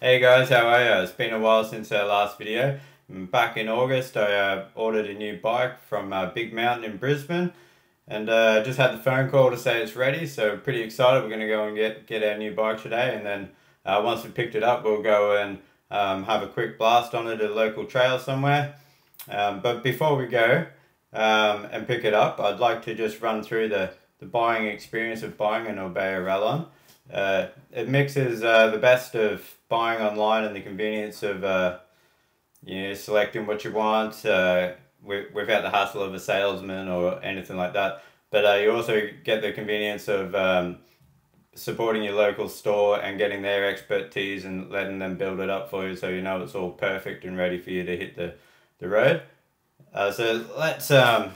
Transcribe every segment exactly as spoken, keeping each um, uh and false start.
Hey guys, how are you? It's been a while since our last video. Back in August I uh, ordered a new bike from uh, Big Mountain in Brisbane, and uh, just had the phone call to say it's ready, so pretty excited. We're going to go and get, get our new bike today, and then uh, once we picked it up we'll go and um, have a quick blast on it at a local trail somewhere. Um, but before we go um, and pick it up, I'd like to just run through the, the buying experience of buying an Orbea Rallon. Uh, it mixes uh, the best of buying online and the convenience of uh, you know, selecting what you want uh, without the hassle of a salesman or anything like that. But uh, you also get the convenience of um, supporting your local store and getting their expertise and letting them build it up for you, so you know it's all perfect and ready for you to hit the, the road. Uh, so let's um,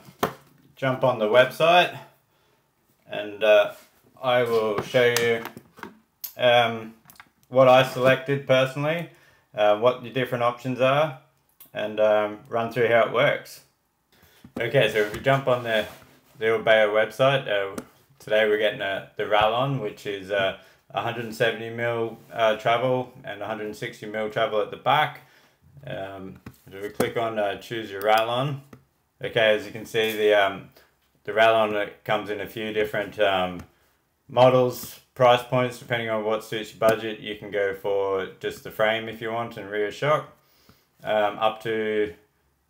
jump on the website and uh, I will show you um, what I selected personally, uh, what the different options are, and um, run through how it works. Okay, so if we jump on the, the Orbea website, uh, today we're getting a, the Rallon, which is uh, one hundred seventy mil uh, travel and one hundred sixty mil travel at the back. Um, so we click on uh, choose your Rallon. Okay, as you can see, the, um, the Rallon comes in a few different um, models, price points, depending on what suits your budget. You can go for just the frame if you want and rear shock, um, up to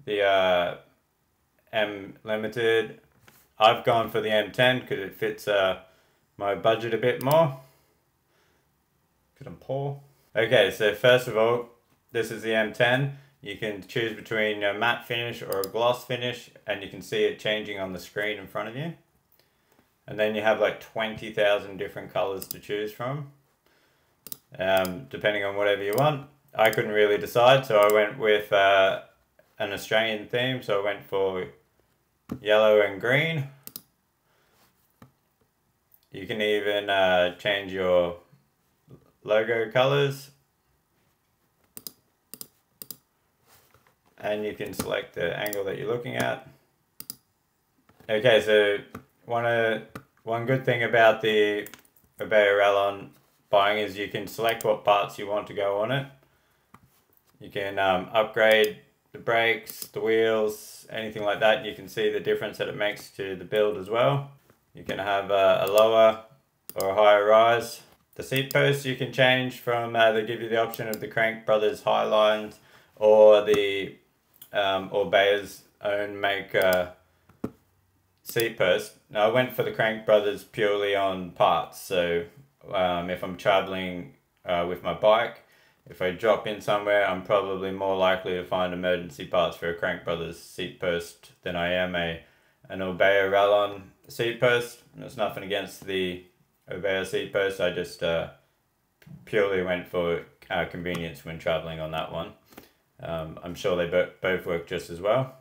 the uh, M Limited. I've gone for the M ten because it fits uh, my budget a bit more, because I'm poor. Okay, so first of all, this is the M ten. You can choose between a matte finish or a gloss finish, and you can see it changing on the screen in front of you. And then you have like twenty thousand different colors to choose from, um, depending on whatever you want. I couldn't really decide, so I went with uh, an Australian theme, so I went for yellow and green. You can even uh, change your logo colors, and you can select the angle that you're looking at. Okay, so One, uh, one good thing about the Orbea Rallon buying is you can select what parts you want to go on it. You can um, upgrade the brakes, the wheels, anything like that. You can see the difference that it makes to the build as well. You can have uh, a lower or a higher rise. The seat posts you can change from, uh, they give you the option of the Crank Brothers high lines or the um, Orbea's own make uh, seat post. Now I went for the Crank Brothers purely on parts, so um, if I'm traveling uh, with my bike, if I drop in somewhere, I'm probably more likely to find emergency parts for a Crank Brothers seat post than I am a an Orbea Rallon seat post. And it's nothing against the Orbea seat post, I just uh, purely went for uh, convenience when traveling on that one. Um, I'm sure they bo both work just as well.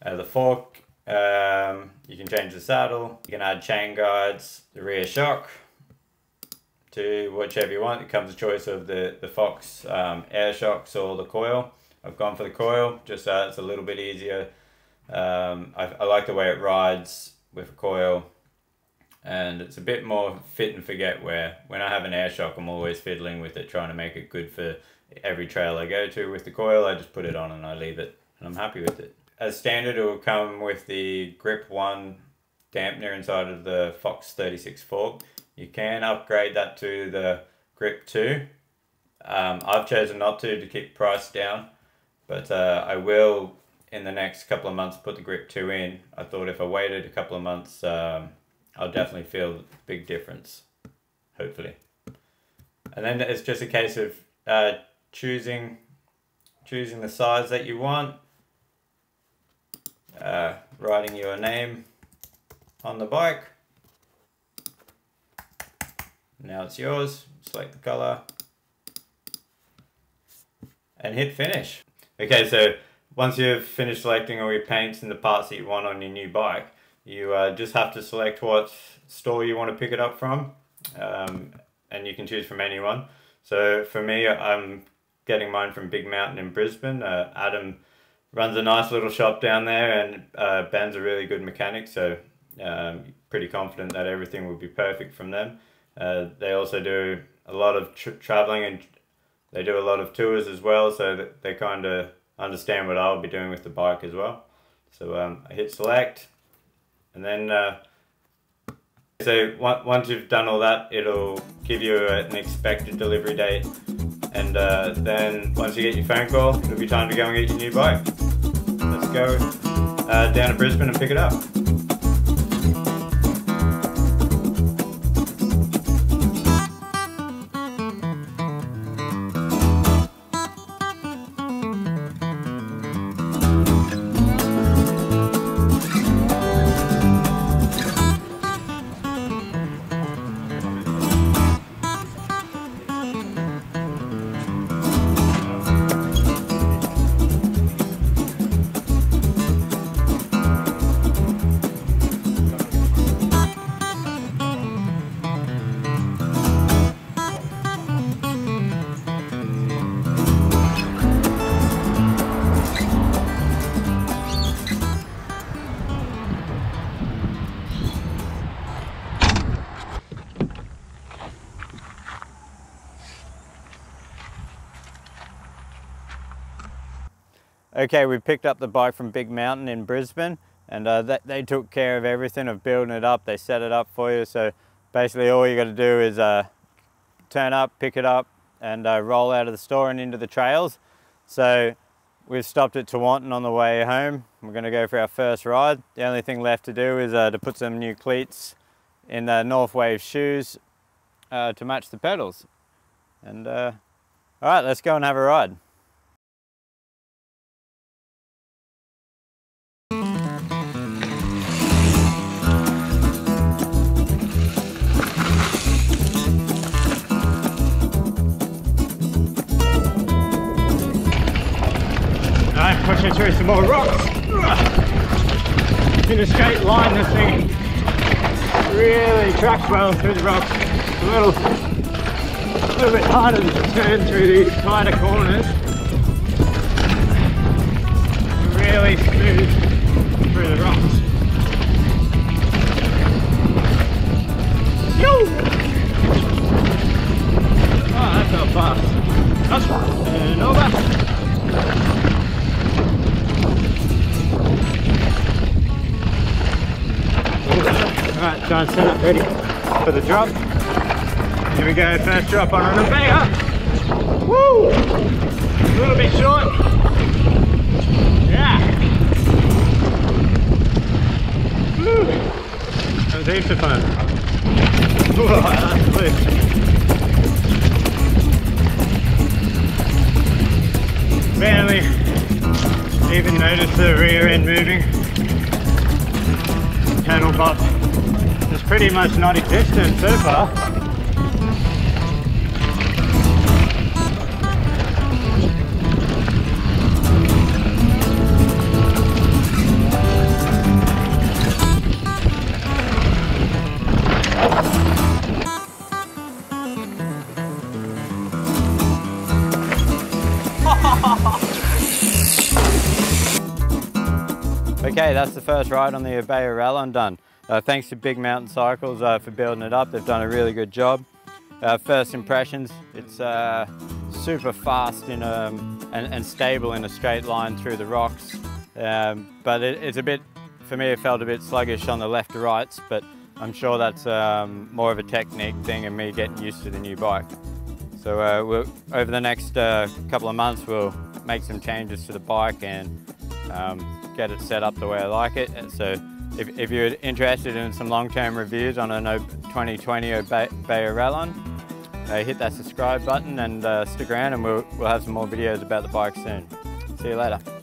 Uh, the fork, Um, you can change the saddle, you can add chain guides, the rear shock, to whichever you want. It comes a choice of the, the Fox um, air shocks or the coil. I've gone for the coil, just so it's a little bit easier. Um, I, I like the way it rides with a coil, and it's a bit more fit and forget, where when I have an air shock, I'm always fiddling with it, trying to make it good for every trail I go to. With the coil, I just put it on and I leave it, and I'm happy with it. As standard, it will come with the Grip one dampener inside of the Fox thirty-six fork. You can upgrade that to the Grip two. Um, I've chosen not to to keep price down, but uh, I will in the next couple of months put the Grip two in. I thought if I waited a couple of months, um, I'll definitely feel a big difference, hopefully. And then it's just a case of uh, choosing, choosing the size that you want. Uh, writing your name on the bike. Now it's yours. Select the color and hit finish. Okay, so once you've finished selecting all your paints and the parts that you want on your new bike, you uh, just have to select what store you want to pick it up from, um, and you can choose from anyone. So for me, I'm getting mine from Big Mountain in Brisbane. uh, Adam runs a nice little shop down there, and uh, Ben's a really good mechanic, so um, pretty confident that everything will be perfect from them. Uh, they also do a lot of tra traveling and they do a lot of tours as well, so that they kind of understand what I'll be doing with the bike as well. So um, I hit select, and then uh, so once you've done all that, it'll give you an expected delivery date, and uh, then once you get your phone call, it'll be time to go and get your new bike. Let's go uh, down to Brisbane and pick it up. Okay, we picked up the bike from Big Mountain in Brisbane, and uh, that, they took care of everything of building it up. They set it up for you, so basically all you got to do is uh, turn up, pick it up, and uh, roll out of the store and into the trails. So we've stopped at Tewantin on the way home. We're going to go for our first ride. The only thing left to do is uh, to put some new cleats in the Northwave shoes uh, to match the pedals. And uh, all right, let's go and have a ride. Pushing through some more rocks in a straight line. This thing really tracks well through the rocks. It's a little, a little bit harder to turn through these tighter corners. Really smooth through the rocks. Yo! Oh, that felt fast. That's and over. Alright, try and set up ready for the drop. Here we go, first drop on an Orbea. Woo! A little bit short. Yeah! Woo! That was heaps of fun. Whoa, that's loose. Barely even noticed the rear end moving. Panel pop is pretty much non-existent so far. Okay, that's the first ride on the Orbea Rallon done. Uh, thanks to Big Mountain Cycles uh, for building it up. They've done a really good job. Uh, first impressions, it's uh, super fast in a, and, and stable in a straight line through the rocks. Um, but it, it's a bit, for me it felt a bit sluggish on the left to rights, but I'm sure that's um, more of a technique thing and me getting used to the new bike. So uh, we'll, over the next uh, couple of months we'll make some changes to the bike and um, get it set up the way I like it. And so, If, if you're interested in some long-term reviews on a twenty twenty Orbea Rallon, uh, hit that subscribe button and uh, stick around, and we'll, we'll have some more videos about the bike soon. See you later.